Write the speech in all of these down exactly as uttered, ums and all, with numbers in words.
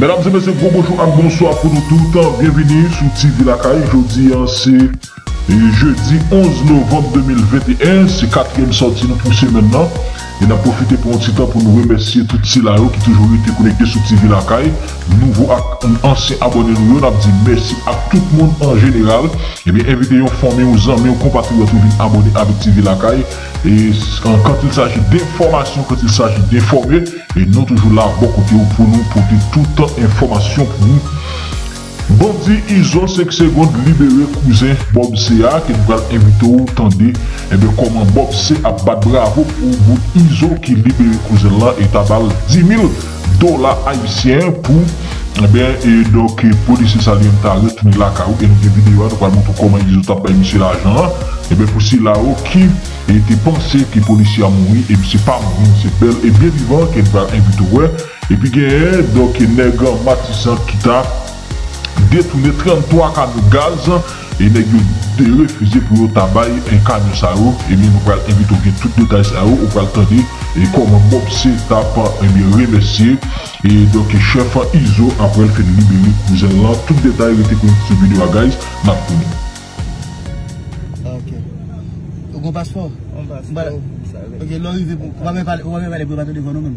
Mesdames et messieurs, bonjour et bonsoir pour nous tout le temps. Bienvenue sur T V Lakay. Aujourd'hui, c'est jeudi onze novembre deux mille vingt et un. C'est quatrième sortie pour ce maintenant. Et nous profitons pour un petit temps pour nous remercier tous ces là qui toujours été connectés sur T V Lakay. Nouveau ancien abonné, nous avons dit merci à tout le monde en général. Et bien, invitez vos familles, vos amis, vos compatriotes à vous abonner avec T V Lakay. Et quand il s'agit d'informations, quand il s'agit d'informer, et nous toujours là bon côté pour nous porter toute information pour nous. Bandit Iso cinq secondes libéré cousin Bob C A qui nous va inviter ou tendez et bien comment Bob C A bat bravo pour vous Iso qui libéré cousin là et tabal dix mille dollars haïtiens pour et bien et donc policier salient ta retourné la caou et nous vidéo nous va montrer comment Iso tape monsieur l'argent et bien pour si là haut qui était pensé que policier a mouru et c'est pas mouru c'est belle et bien vivant qui va inviter ouais et puis gagne donc nègre Matissant qui t'a détourner trente-trois camions gaz et nous refuser pour le tabac et un camion sao et bien nous allons inviter tout le détail sao ou pour le et comment Bob C tape et bien remercier et donc chef Iso après le fait de libérer cousin là tout le détail était connu sur vidéo guys n'a ok on passeport on passe ok l'arrivée on va même parler on va même parler pour battre devant nous même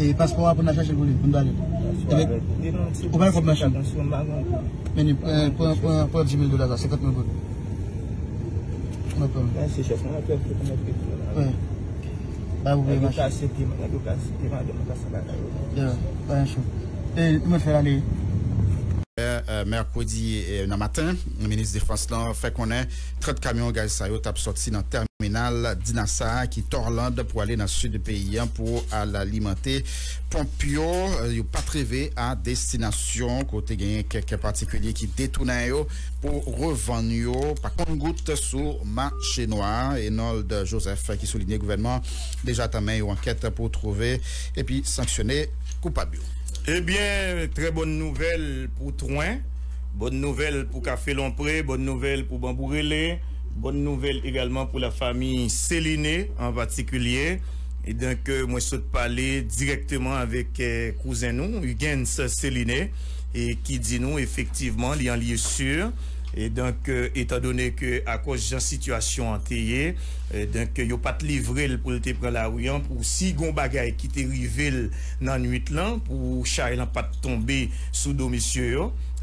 et passeport pour nous chercher pour nous aller. On va comme machin. Mais pour dix mille dollars, cinquante mille dollars. Merci, chef. Oui. Bah, vous pouvez marcher. Et nous faire aller. Mercredi matin, le ministre des Défense fait qu'on ait trente camions gaz saillot sorti dans le terminal d'Inassa qui Torlande pour aller dans le sud du pays pour alimenter Pompio. Il n'est pas arrivé à destination côté gagné quelques particuliers qui détournent pour revendre par contre goutte sur marché noir. Enold Joseph qui soulignait le gouvernement déjà tamé une enquête pour trouver et puis sanctionner Coupabio. Eh bien, très bonne nouvelle pour Troin, bonne nouvelle pour Café Lompre, bonne nouvelle pour Bambourele, bonne nouvelle également pour la famille Céline en particulier. Et donc, euh, moi, je souhaite parler directement avec euh, cousin nous, Hugues Céline, et qui dit nous, effectivement, il y a un lieu sûr. Et donc, euh, étant donné que à cause de la situation antérieure, donc il n'y a pas de livrer pour te prendre la rue, pour si gon bagay qui te rivel dans la nuit, là, pour char n'a pas tombé sous domicile.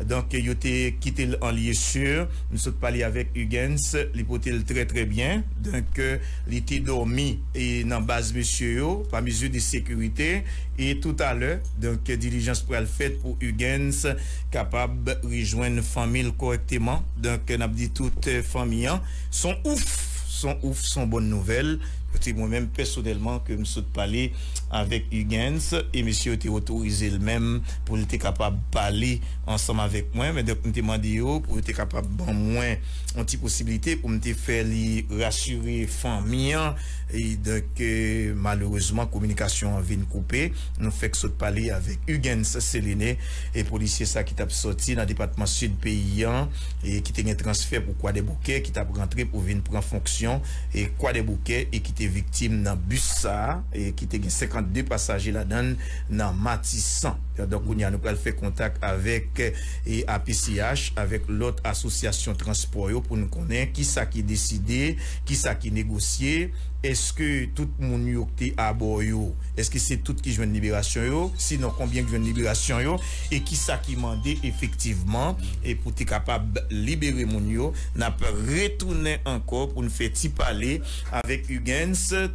Donc, il a quitté en lieu sûr. Nous sommes parlé avec Ugens, l'hypothèse très très bien. Donc, euh, il était dormi et dans base monsieur, par mesure de sécurité. Et tout à l'heure, donc, diligence pour le fait pour Ugens, capable de rejoindre famille correctement. Donc, on a dit toute famille, sont ouf, sont ouf, sont bonnes nouvelles. C'est moi-même personnellement que je me suis parlé avec Huguens et monsieur était autorisé le même pour être capable de parler ensemble avec moi. Mais donc, je me demandais pour être capable de faire moins une petite possibilité pour me faire rassurer les familles. Et donc, euh, malheureusement, la communication a été coupée. Nous faisons parler avec Huguens Céline et policier ça qui t'a sorti dans le département sud-paysan et qui t'a transfert pour quoi des bouquets, qui t'a rentré pour venir prendre fonction et quoi des bouquets et qui victime dans bus ça et qui était cinquante-deux passagers là-dedans dans Matissant. Donc on a nous fait contact avec et A P C H avec l'autre association transport pour nous connaître qui ça qui décidé, qui ça qui négocié, est-ce que tout le monde est à bord, est-ce que c'est tout qui joue une libération yo? Sinon combien qui joue une libération yo? Et qui ça qui mandé effectivement et pour être capable de libérer mon yo, n'a pas retourné encore pour nous faire parler avec Hugues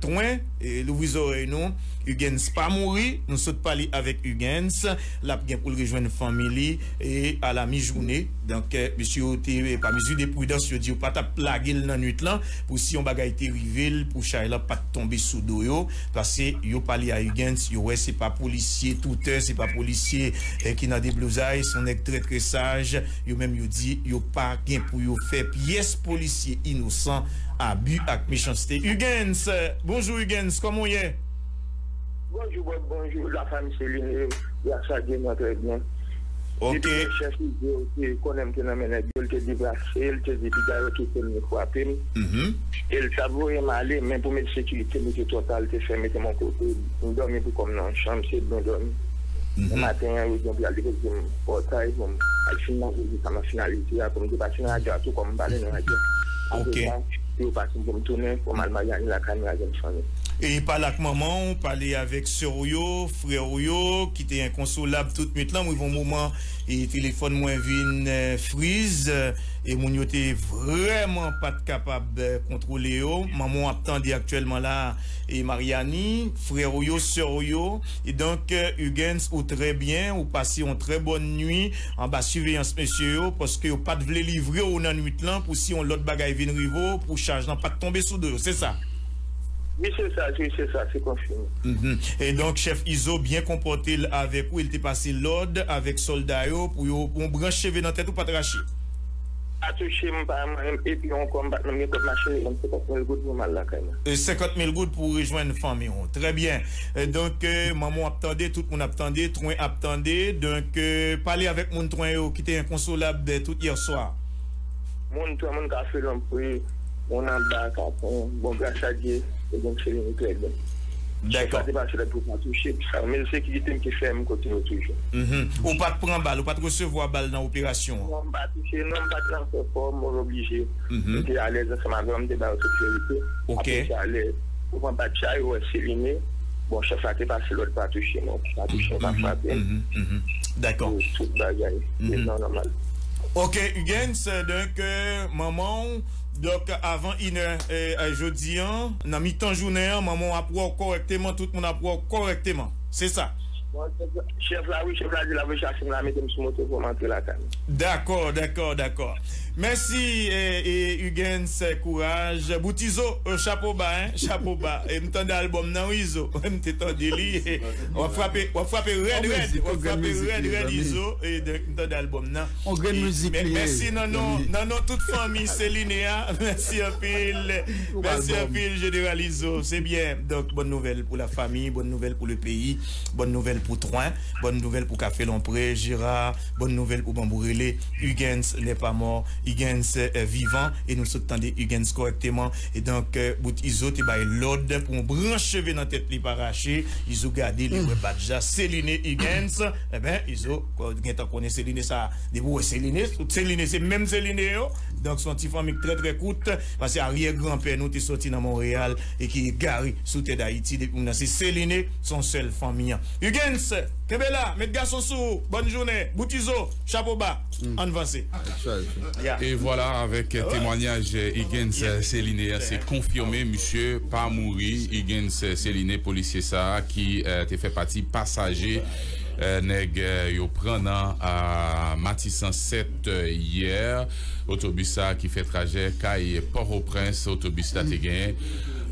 Twen et Louis Oreno. Huguens pas mourir, nous sommes parler avec Huguens, là pour rejoindre famille et à la mi-journée. Donc monsieur par mesure de prudence, je dis pas t'a plaguer dans nuit là pour si on bagaille était rivel pour Charles pas tomber sous dos parce que yo parler à Huguens, yo ouais c'est pas policier touteur, c'est pas policier qui n'a des blousailles, son est très très sage, yo même yo dit yo pas gain pour yo faire pièce policier innocent abus avec méchanceté. Huguens, bonjour Huguens, comment est? Bonjour, bonjour, la famille Céline, la salle notre bien. Ok. Je cherche qui connaît que la ménage, elle te débarrasse, elle te débarrasse, elle te débarrasse, elle te débarrasse, elle mais pour mettre sécurité, mais total, elle te fait mettre mon côté, je dormais pour comme dans la chambre, c'est bon dormir. Le matin, il y a des portails comme Alchimon, comme nationalité, comme dépassement à tout comme balai dans la gueule. Ok. Et passe pour me tourner, pour m'almayer la canne à la famille. Et il parle avec maman, on parlait avec sœur yo, frère yo, qui était inconsolable tout le temps. Ils vont moment et téléphone moins vin frise et mon était vraiment pas capable de contrôler yo. Maman attendait actuellement là et Mariani, frère yo, sœur yo et donc Hugues ou très bien ou passé une très bonne nuit en bas surveillance monsieur yo parce que pas de les livrer au nan nuit là pour si on l'autre bagaille vin rivo pour charge n'a pas tomber sous deux, c'est ça. Oui, c'est ça, oui, c'est ça, c'est confirmé. Mm-hmm. Et donc, chef Iso, bien comporté avec vous, il était passé l'ordre avec soldats pour on brancher dans la tête ou pas tracher. Pas toucher, et puis on combat, on met comme marché, on fait cinquante mille gouttes pour mal là, quand même. cinquante mille gouttes pour rejoindre une famille. Très bien. Et donc, euh, maman attendait, tout le monde attendait, Troin attendait. Donc, euh, parler avec mon Troin qui était inconsolable tout hier soir. Mon Troin, mon Café Lompre, on en bas, on bon grâce à Dieu. Donc c'est une très bonne. D'accord. Mais la sécurité qui fait me continue toujours. On pas prendre balle, on pas recevoir balle dans l'opération. On pas toucher, non pas transfert forme, on obligé. J'étais à l'aise ensemble avec des barres de sécurité. OK. J'étais à l'aise. On prend pas chai ou Céline. Bon, chef ça t'est passé l'autre pas toucher, non, pas toucher, pas frapper. D'accord. Tout bagaille, c'est normal. OK, Hugues, donc euh, maman donc avant une euh, jeudi hein, dans mi-temps journée maman apprend correctement tout le monde apprend correctement. C'est ça. Chef là oui, chef là de la recherche là mettez sur moto pour rentrer la canne. D'accord, d'accord, d'accord. Merci et Hugues courage. Boutizo chapeau bas, chapeau bas. Et m'tend album nan Iso. M'tend délire. On frapper, on frapper red red, on frapper red red Iso et m'tend album nan. On grande musique. Merci non non, non non toute famille Célinea. Merci un pile. Merci un pile général Iso. C'est bien. Donc bonne nouvelle pour la famille, bonne nouvelle pour le pays, bonne nouvelle pour Troin, bonne nouvelle pour Café Lompré, Gérard, bonne nouvelle pour Bambourele, Hugues n'est pas mort, Hugues est vivant et nous soutenons Hugues correctement. Et donc, bout Iso, tu as l'ordre pour brancher dans la tête, les paracher, Iso garder les badges, Céline Hugues, eh bien, Iso, quand tu connais Céline, ça, des bouts Céline, Céline, c'est même Céline, donc son petit famille très très courte, parce que arrière-grand-père, nous, tu es sorti dans Montréal et qui est garé sous terre d'Haïti, c'est Céline, son seul famille. Hugues, Kebela, mes gars sont sous, bonne journée, Boutizo, chapeau bas, mm. avancé. Yeah. Et voilà, avec oh. témoignage, Hugues yeah. Céline, yeah. c'est confirmé, monsieur, pas mourir, Hugues Céline, policier ça, qui euh, te fait partie passager. Euh, nèg yo prenant à Matissant sept hier, autobus a qui fait trajet Kay Port-au-Prince, autobus Tatigan.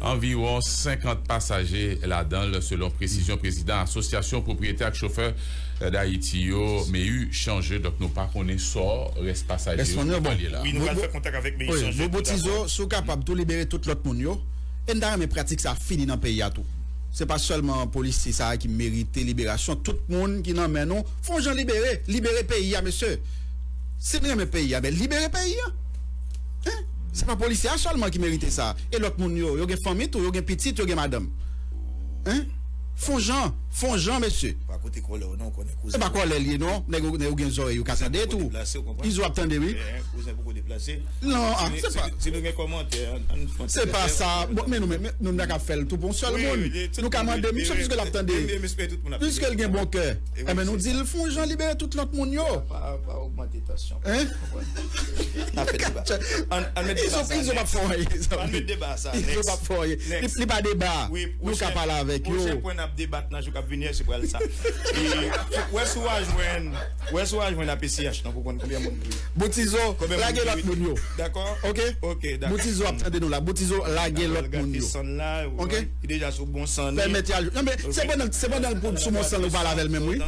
Environ cinquante passagers là-dedans, selon précision président association propriétaire chauffeur d'Haïti, mais eu changé, donc nous pas qu'on est sort, reste passager. Oui, nous allons faire contact avec mes changeurs. Nous boutizo, sont capables de libérer tout l'autre monde. Et dans mes pratiques, ça finit dans le pays à tout. Ce n'est pas seulement police ça qui mérite libération. Tout le monde qui n'en met non, faut j'en libérer. Libérer le pays, monsieur. C'est bien le pays, mais libérer le pays. Hein? Ce n'est pas policier seulement qui mérite ça. Et l'autre monde, il y a des familles, il y a des petites, il y a des madames. Hein? Font Jean, font Jean, monsieur. Pas côté quoi là, non, qu'on est cousin. Pas quoi là, non, n'est-ce pas, n'est-ce pas, n'est-ce pas, n'est-ce pas, n'est-ce pas, n'est-ce pas, n'est-ce pas, n'est-ce pas, n'est-ce pas, ça. Bon, mais nous, nous n'avons qu'à faire tout bon seul monde. Nous commandons, monsieur, puisque l'attendez. Puisque le gain bon cœur. Eh bien, nous disons, le font Jean, libère tout l'autre monde. Pas augmenter la tension. Hein? Ils n'ont pas foyer. Ils n'ont pas foyer. Ils n'ont pas foyer. Ils n'ont pas débat. Nous qu'à parler avec eux. Débattre dans le jour venir c'est pour ça et où est-ce qu'on va joindre où est-ce qu'on va joindre l'A P C H donc on combien monde Boutizo laguer l'autre monde d'accord OK OK d'accord Boutizo attendez-nous là Boutizo laguer l'autre monde OK il déjà sur bon sang permettez non mais c'est bon c'est bon dans sur mon sang on parle avec même oui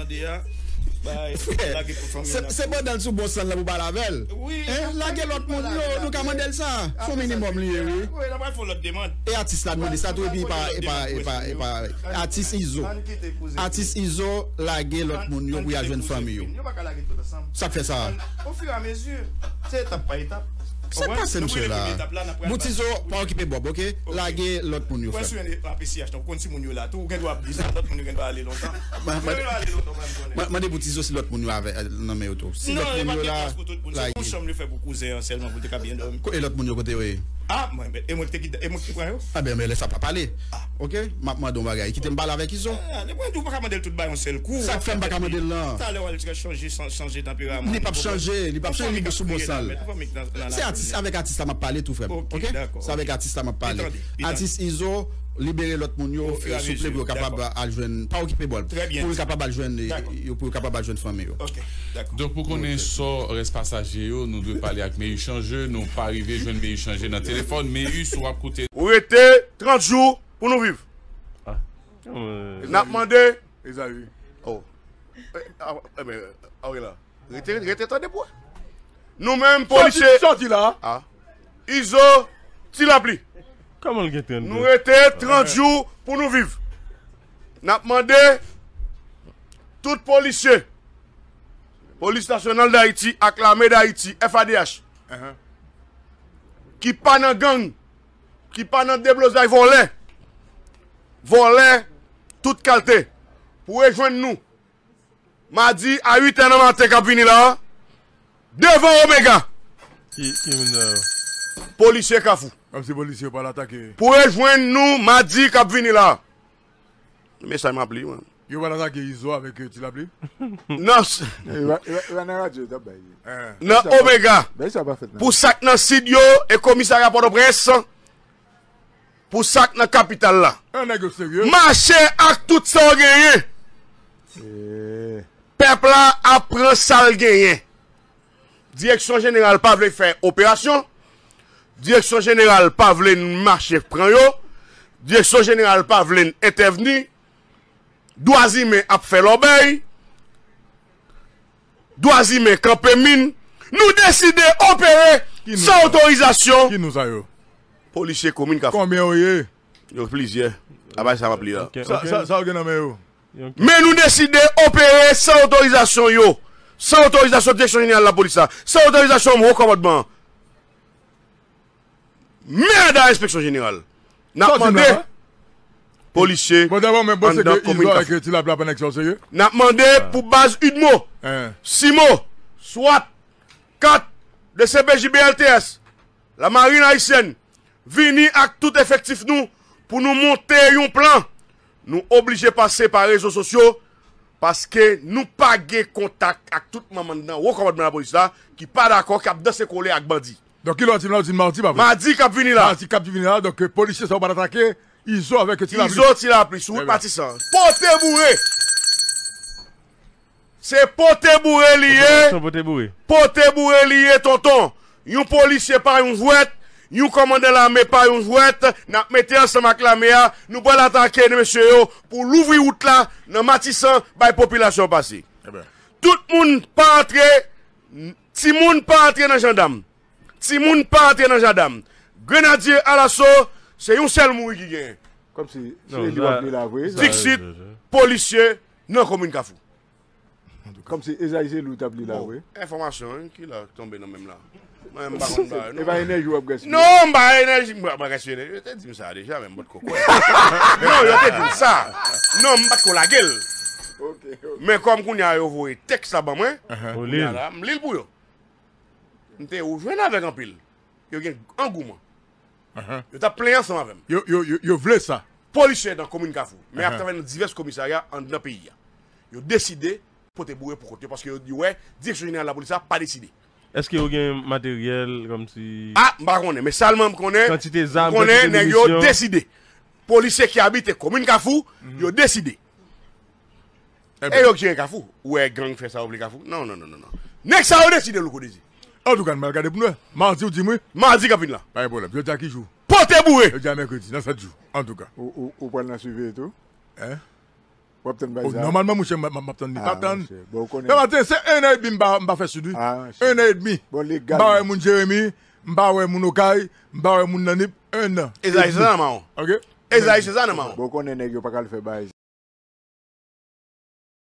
c'est bon dans sur bon sang là on parle avec oui laguer l'autre monde nous commander ça faut minimum lui oui oui là faut l'autre demande et artiste là demande ça tout et puis pas et pas et pas Artiste Iso, artiste Iso, laguer l'autre monde, il y a une famille. Ça fait ça. Au fur et à mesure, c'est étape par étape. C'est pas ça, monsieur là. Boutizo, pas occupé Bob, ok? Laguer l'autre pour nous. Pourquoi sur l'A P C H? Donc, on si mon là, tout, on doit dire l'autre pour nous, on va aller longtemps. Moi, des boutizo, c'est l'autre pour nous avec. Non, mais auto. Non, il va bien pour tout le monde. On somme le fait pour cousin, seulement pour te cabiner. Et l'autre pour nous, côté, oui. Ah, et moi, qui prends? Ah, ben, mais laisse pas parler. Ok? Maintenant, on va gagner. Qui te balle avec Iso? Ah, les points, tu ne peux pas commander tout le bail en seul coup. Ça fait un bac à modèle là. Ça, on va changer, changer de tempérament. Il ne peut pas changer, il ne peut pas changer, il est sous mon sale. C'est avec artiste à m'a parlé tout frère. Ok, okay? C'est avec artiste à m'a parlé. Artiste Iso, libérer l'autre mounio, s'il vous plaît, pour capable à jouer, pas occuper bol. Très bien. Pour capable à jouer, pour capable à jouer famille. Ok, d'accord. Donc pour qu'on ait sort reste passager, nous devons parler avec mes échangeurs, nous pas arriver jouer mes échangeurs dans téléphone, mais ils sont à côté. Vous était trente jours pour nous vivre. Ah. N'a demandé, ils ont eu. Oh. Eh ben, ah là. Restez restez tant de bois. Nous-mêmes, policiers, sortis là. Ah. Iso, tu l'as pris. Comment le gâteau? Nous étions trente jours pour nous vivre. Nous avons demandé tous les policiers, police nationale d'Haïti, acclamée d'Haïti, F A D H, uh -huh. qui pas dans gang, qui pas dans déblosaille, volé, volé, toute qualité, pour rejoindre nous. Mardi à huit heures de matin, quand vini là. Devant Omega. Qui, qui me policier Kafou. Comme si policier pas l'attaquer. Pour rejoindre nous, mardi qui vini là. Mais ça m'a plu. Il va l'attaquer Iso avec tu l'as plu? Non. Il va radio d'abord. Non, Omega. Pour ça que dans Sidio et commissariat Port-au-Prince. Pour ça que dans capitale là. Un nègre sérieux. Marcher avec tout ça au gagné. Peuple là apprend ça le gagné. Direction Générale Pavlène fait opération. Direction Générale Pavlène marche prend yo. Direction Générale Pavlène intervenir. Doisime a fait l'obéi. Doisime campé mine. Nous décidons d'opérer sans autorisation. Qui nous a yo? Policier commune. Combien oye? Yo plusieurs. Ah bah ça va plus là. Ça ou bien yo. Mais nous décidons d'opérer sans autorisation yo. Sans autorisation de direction générale de la police, sans autorisation de haut commandement. Merde à l'inspection générale. N'a pas demandé. Policier. Bon d'abord, mais bon, c'est que tu l'as appelé la connexion, sérieux. N'a demandé pour base UDMO, SIMO, SWAT, quatre, de C B J B L T S, la marine haïtienne, venir avec tout effectif nous, pour nous monter un plan. Nous obliger à passer par les réseaux sociaux. Parce que nous pas de contact avec tout le monde dans le commandement de la police là, qui pas d'accord, qui a dansé collé avec bandit. Donc il a dit mardi, pas mardi, cap vini là. Mardi, cap vini là, donc les policiers sont pas attaqués, ils ont avec Tilapli. Ils ont Tilapli, sous le Matissant. Poté bourré. C'est poté bourré lié. Poté bourré lié, tonton. Yon policier par yon jouette, yon commandant l'armée par yon jouette, n'a mettez ensemble avec l'armée, nous allons attaquer, monsieur, pour l'ouvrir route là, dans Matissant, par la population passée. Tout le monde pas entrer, tout le monde pas entrer dans gendarme. Tout le monde pas entrer dans gendarme. Grenadier à l'assaut, c'est un seul mouri qui gagne. Comme si, Dixit, policier, non commune Kafou. Comme si Esaïe Lou tabli là, oui. Information qui l'a tombé dans même là. Non, je ne suis pas Non, je ne suis pas Je t'ai dit ça déjà, même Non, je t'ai dit ça. Non, je ne suis pas la gueule. Mais comme vous avez envoyé texte à moi, je l'ai pour vous. Je t'ai rejoint avec un pile. Il y a un engouement. Je t'ai plein ensemble avec moi. Je voulais ça. Policiers dans la commune Kafou, mais à travers divers commissariats dans le pays, ils ont décidé pour te bourrer pour côté parce que ouais, direction générale de la police n'a pas décidé. Est-ce qu'il y a un matériel comme si... Ah, je ne sais pas, mais seulement je connais, je connais, décidé. Les policiers qui habitent la commune Kafou, ils ont décidé. Et ils ont dit Kafou. Ouais, gang fait ça, oublie Kafou. Non, non, non, non. Next, ça a décidé, le coup de dire. En tout cas, je vais regarder pour nous. Mardi ou dimanche. Mardi, Capine là. Pas de problème, je dis à qui joue. Portez bourré. Je dis à mercredi, dans sept jours. En tout cas. Ou pour la suivre et tout. Hein? Normalement, je suis matin, c'est un an et demi que je suis fait. Un an et demi. Je suis Jérémy, je suis Okaï, je suis Nanip, un an. Et ça, c'est ça, maman. Et ça, c'est ça, maman. Je ne sais pas si je ne peux pas le faire.